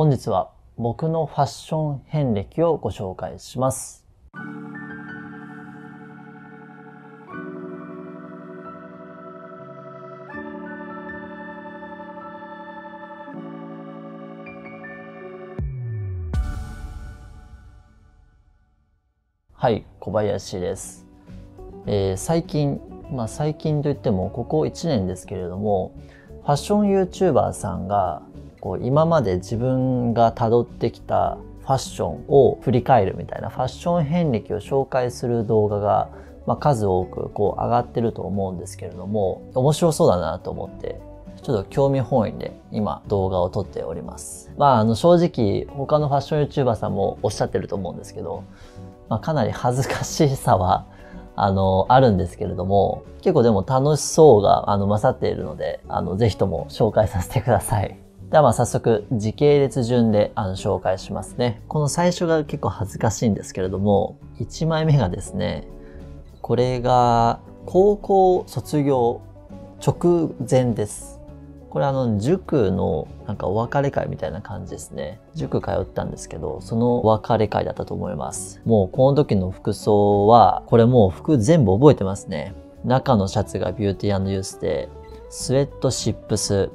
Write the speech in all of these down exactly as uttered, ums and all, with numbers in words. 本日は僕のファッション遍歴をご紹介します。はい、小林です。えー、最近、まあ最近といってもここいちねんですけれども、ファッション YouTuber さんがこう今まで自分が辿ってきたファッションを振り返るみたいなファッション遍歴を紹介する動画が、まあ、数多くこう上がってると思うんですけれども、面白そうだなと思ってちょっと興味本位で今動画を撮っております。まあ、あの正直他のファッション YouTuber さんもおっしゃってると思うんですけど、まあ、かなり恥ずかしさはあの、あるんですけれども、結構でも楽しそうが、あの、勝っているので、あの、ぜひとも紹介させてください。では、まあ、早速、時系列順で、あの、紹介しますね。この最初が結構恥ずかしいんですけれども、いちまいめがですね、これが、高校卒業直前です。これ、あの、塾の、なんかお別れ会みたいな感じですね。塾通ったんですけど、そのお別れ会だったと思います。もう、この時の服装は、これもう服全部覚えてますね。中のシャツがビューティー&ユースで、スウェットシップス。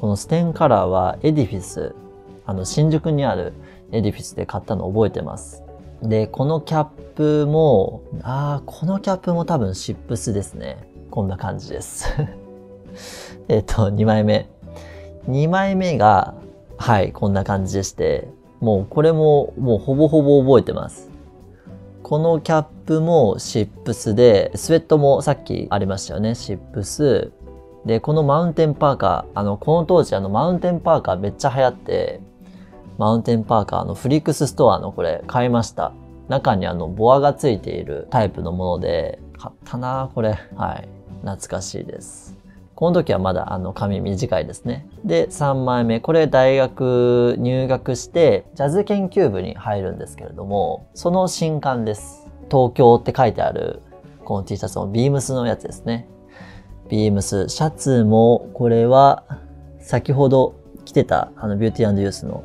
このステンカラーはエディフィス。あの、新宿にあるエディフィスで買ったの覚えてます。で、このキャップも、あー、このキャップも多分シップスですね。こんな感じです。えっと、にまいめ。にまいめが、はい、こんな感じでして、もうこれも、もうほぼほぼ覚えてます。このキャップもシップスで、スウェットもさっきありましたよね、シップス。で、このマウンテンパーカー、あの、この当時、あの、マウンテンパーカーめっちゃ流行って、マウンテンパーカーのフリックスストアのこれ買いました。中にあの、ボアがついているタイプのもので、買ったなぁ、これ。はい。懐かしいです。この時はまだあの髪短いですね。で、さんまいめ。これ大学入学して、ジャズ研究部に入るんですけれども、その新刊です。東京って書いてある、この T シャツもビームスのやつですね。ビームス。シャツも、これは、先ほど着てた、あの、ビューティー&ユースの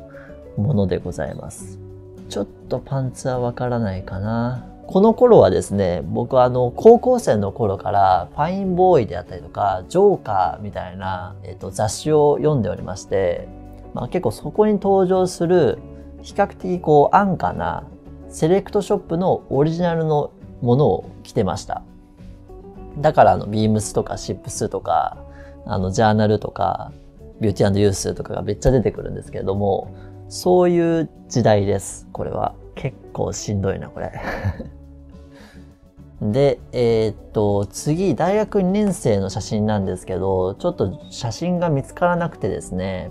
ものでございます。ちょっとパンツはわからないかな。この頃はですね、僕はあの、高校生の頃から、ファインボーイであったりとか、ジョーカーみたいな、えっと、雑誌を読んでおりまして、まあ結構そこに登場する、比較的こう、安価な、セレクトショップのオリジナルのものを着てました。だからあの、ビームスとかシップスとか、あの、ジャーナルとか、ビューティー&ユースとかがめっちゃ出てくるんですけれども、そういう時代です、これは。結構しんどいな、これ。で、えー、っと、次、大学にねん生の写真なんですけど、ちょっと写真が見つからなくてですね、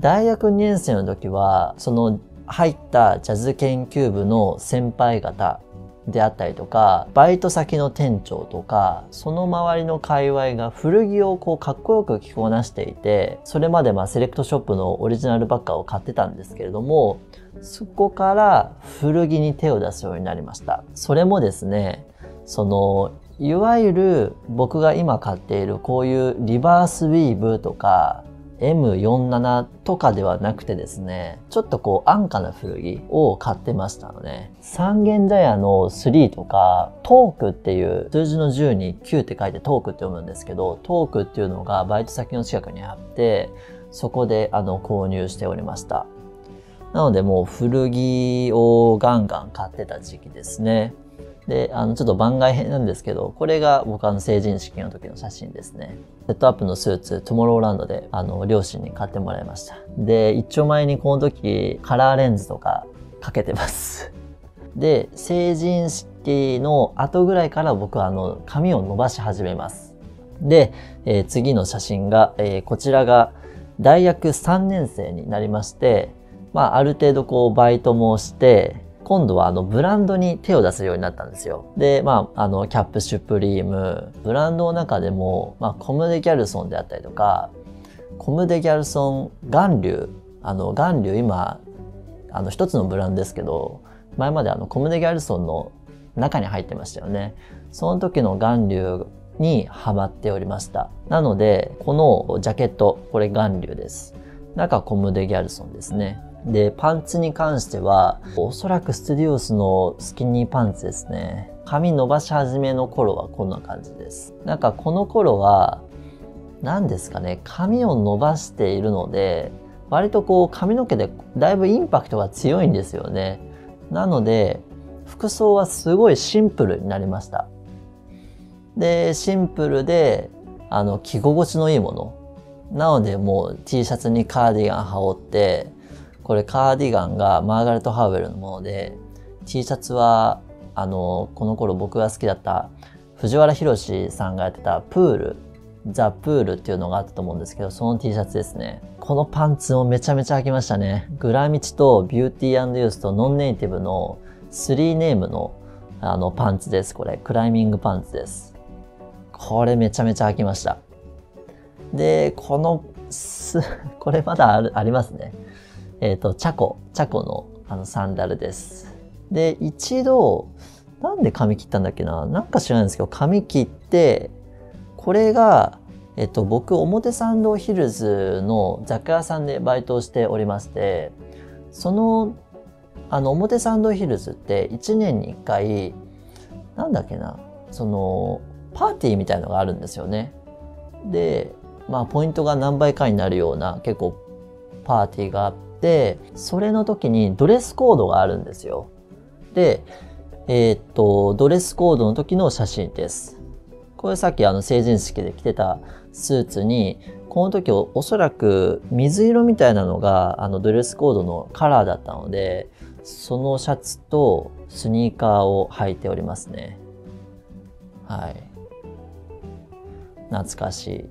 大学にねん生の時は、その入ったジャズ研究部の先輩方であったりとか、バイト先の店長とか、その周りの界隈が古着をこうかっこよく着こなしていて、それまでまあセレクトショップのオリジナルばっかを買ってたんですけれども、そこから古着に手を出すようになりました。それもですね、その、いわゆる僕が今買っているこういうリバースウィーブとか エムよんじゅうなな とかではなくてですね、ちょっとこう安価な古着を買ってましたのね。三軒茶屋のスリーとか、トークっていう数字のじゅうにきゅうって書いてトークって読むんですけど、トークっていうのがバイト先の近くにあって、そこであの購入しておりました。なのでもう古着をガンガン買ってた時期ですね。で、あの、ちょっと番外編なんですけど、これが僕あの成人式の時の写真ですね。セットアップのスーツ、トゥモローランドで、あの、両親に買ってもらいました。で、一丁前にこの時、カラーレンズとかかけてます。で、成人式の後ぐらいから僕はあの、髪を伸ばし始めます。で、えー、次の写真が、えー、こちらが大学さんねん生になりまして、まあ、ある程度こう、バイトもして、今度はあのブランドに手を出すようになったんですよ。で、まあ、あの、キャップシュプリーム、ブランドの中でも、まあ、コムデギャルソンであったりとか、コムデギャルソン、ガンリュウ、あの、ガンリュウ今、あの、一つのブランドですけど、前まであの、コムデギャルソンの中に入ってましたよね。その時のガンリュウにハマっておりました。なので、このジャケット、これガンリュウです。中コムデギャルソンですね。で、パンツに関しては、おそらくストゥディオスのスキニーパンツですね。髪伸ばし始めの頃はこんな感じです。なんかこの頃は、何ですかね、髪を伸ばしているので、割とこう髪の毛でだいぶインパクトが強いんですよね。なので、服装はすごいシンプルになりました。で、シンプルで、あの、着心地のいいもの。なのでもう T シャツにカーディガン羽織って、これカーディガンがマーガレット・ハウエルのもので、T シャツは、あの、この頃僕が好きだった藤原宏さんがやってたプール、ザ・プールっていうのがあったと思うんですけど、その T シャツですね。このパンツをめちゃめちゃ履きましたね。グラミチとビューティー&ユースとノンネイティブのスリーネームのあのパンツです。これ、クライミングパンツです。これめちゃめちゃ履きました。で、この、す、これまだある、ありますね。えっと、チャコ、チャコのあのサンダルです。で、一度、なんで髪切ったんだっけな、なんか知らないんですけど、髪切って、これが、えっと、僕、表参道ヒルズの雑貨屋さんでバイトをしておりまして、その、あの、表参道ヒルズっていちねんにいっかい、なんだっけな、その、パーティーみたいのがあるんですよね。で、まあ、ポイントが何倍かになるような結構パーティーがあって、それの時にドレスコードがあるんですよ。で、えー、っと、ドレスコードの時の写真です。これさっきあの成人式で着てたスーツに、この時おそらく水色みたいなのがあのドレスコードのカラーだったので、そのシャツとスニーカーを履いておりますね。はい。懐かしい。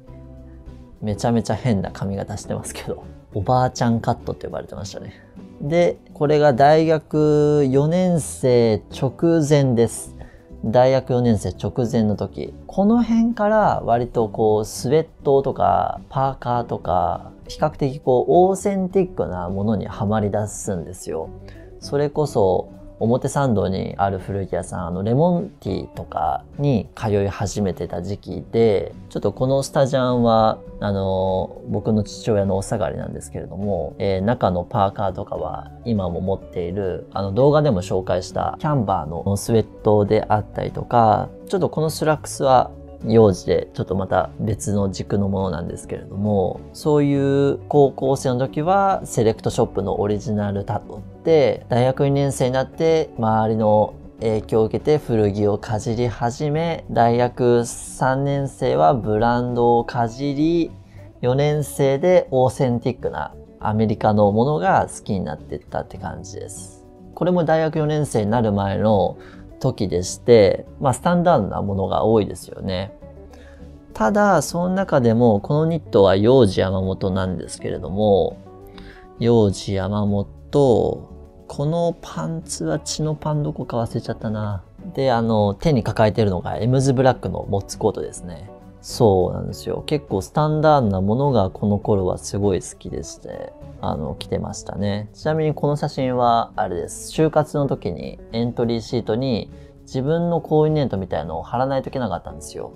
めちゃめちゃ変な髪型してますけど。おばあちゃんカットって呼ばれてましたね。で、これが大学よねん生直前です。大学よねん生直前の時。この辺から割とこうスウェットとかパーカーとか、比較的こうオーセンティックなものにはまり出すんですよ。それこそ表参道にある古着屋さん、あのレモンティーとかに通い始めてた時期で、ちょっとこのスタジャンは、あの、僕の父親のお下がりなんですけれども、えー、中のパーカーとかは今も持っている、あの動画でも紹介したキャンバーのスウェットであったりとか、ちょっとこのスラックスは用事でちょっとまた別の軸のものなんですけれども、そういう高校生の時はセレクトショップのオリジナルタトって、大学にねん生になって周りの影響を受けて古着をかじり始め、大学さんねん生はブランドをかじり、よねん生でオーセンティックなアメリカのものが好きになっていったって感じです。これも大学よねん生になる前の時でして、まあスタンダードなものが多いですよね。ただ、その中でも、このニットはヨウジヤマモトなんですけれども、ヨウジヤマモト、このパンツは血のパンどこか忘れちゃったな。で、あの、手に抱えてるのがエムズブラックのモッツコートですね。そうなんですよ。結構スタンダードなものがこの頃はすごい好きでして、あの、着てましたね。ちなみにこの写真は、あれです。就活の時にエントリーシートに自分のコーディネートみたいのを貼らないといけなかったんですよ。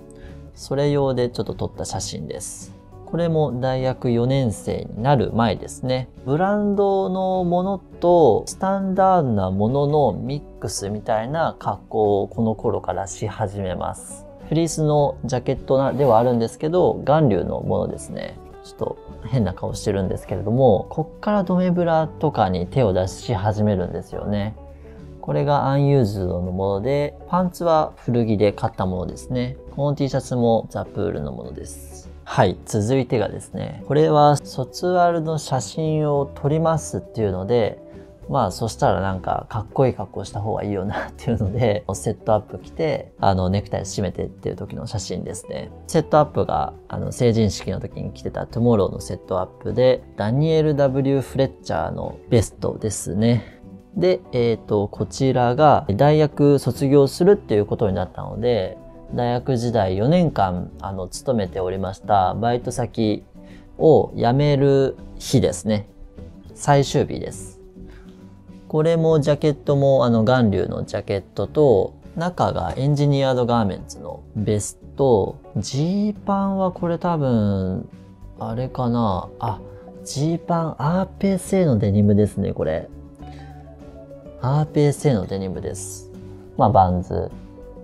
それ用でちょっと撮った写真です。これも大学よねん生になる前ですね。ブランドのものとスタンダードなもののミックスみたいな格好をこの頃からし始めます。フリースのジャケットではあるんですけど、巌流のものですね。ちょっと変な顔してるんですけれども、こっからドメブラとかに手を出し始めるんですよね。これがアンユーズドのもので、パンツは古着で買ったものですね。この T シャツもザ・プールのものです。はい、続いてがですね、これは卒アルの写真を撮りますっていうので、まあそしたらなんかかっこいい格好した方がいいよなっていうので、セットアップ着て、あのネクタイ締めてっていう時の写真ですね。セットアップがあの成人式の時に着てたトゥモローのセットアップで、ダニエル ダブリュー フレッチャーのベストですね。で、えっと、こちらが大学卒業するっていうことになったので、大学時代よねんかんあの勤めておりましたバイト先を辞める日ですね。最終日です。これもジャケットもあの巌流のジャケットと、中がエンジニアードガーメンツのベスト、ジーパンはこれ多分、あれかな、あ、ジーパン アールピーエスエー のデニムですね、これ。アールピーエスエー のデニムです。まあ、バンズ。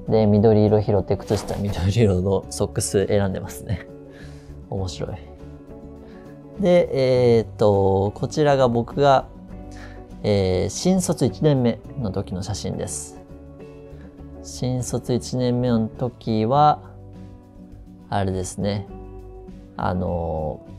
で、緑色拾って、靴下緑色のソックス選んでますね。面白い。で、えー、っと、こちらが僕が、えー、新卒いちねんめの時の写真です。新卒いちねんめの時は、あれですね。あのー、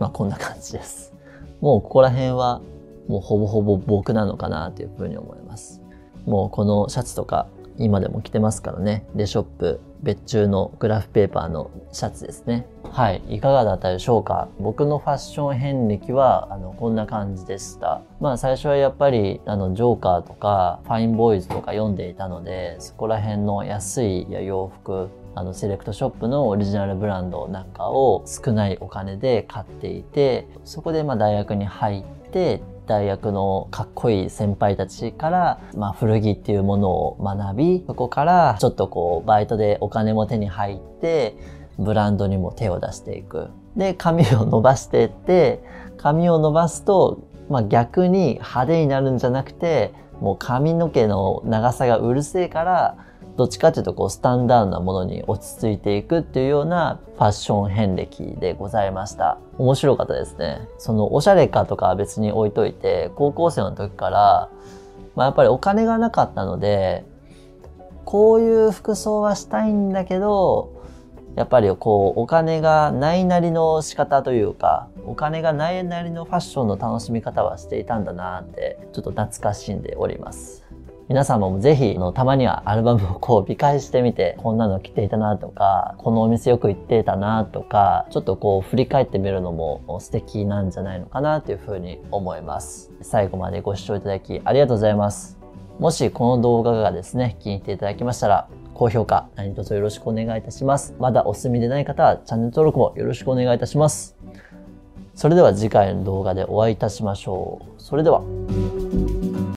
まあ、こんな感じです。もうここら辺は、もうほぼほぼ僕なのかなというふうに思います。もうこのシャツとか、今でも着てますからね。レショップ別注のグラフペーパーのシャツですね。はい、いかがだったでしょうか。僕のファッション遍歴はあのこんな感じでした。まあ最初はやっぱりあのジョーカーとかファインボーイズとか読んでいたので、そこら辺の安い洋服、あのセレクトショップのオリジナルブランドなんかを少ないお金で買っていて、そこでまあ大学に入って、大学のかっこいい先輩たちから、まあ、古着っていうものを学び、そこからちょっとこうバイトでお金も手に入ってブランドにも手を出していく。で髪を伸ばしていって髪を伸ばすと、まあ、逆に派手になるんじゃなくてもう髪の毛の長さがうるせえからどっちかっていうとこうスタンダードなものに落ち着いていくっていうようなファッション遍歴でございました。面白かったですね。そのおしゃれかとかは別に置いといて、高校生の時から、まあ、やっぱりお金がなかったので、こういう服装はしたいんだけど、やっぱりこうお金がないなりの仕方というか、お金がないなりのファッションの楽しみ方はしていたんだなって、ちょっと懐かしんでおります。皆様もぜひ、たまにはアルバムをこう見返してみて、こんなの着ていたなとか、このお店よく行っていたなとか、ちょっとこう振り返ってみるのも素敵なんじゃないのかなというふうに思います。最後までご視聴いただきありがとうございます。もしこの動画がですね、気に入っていただきましたら、高評価何卒よろしくお願いいたします。まだお済みでない方はチャンネル登録もよろしくお願いいたします。それでは次回の動画でお会いいたしましょう。それでは。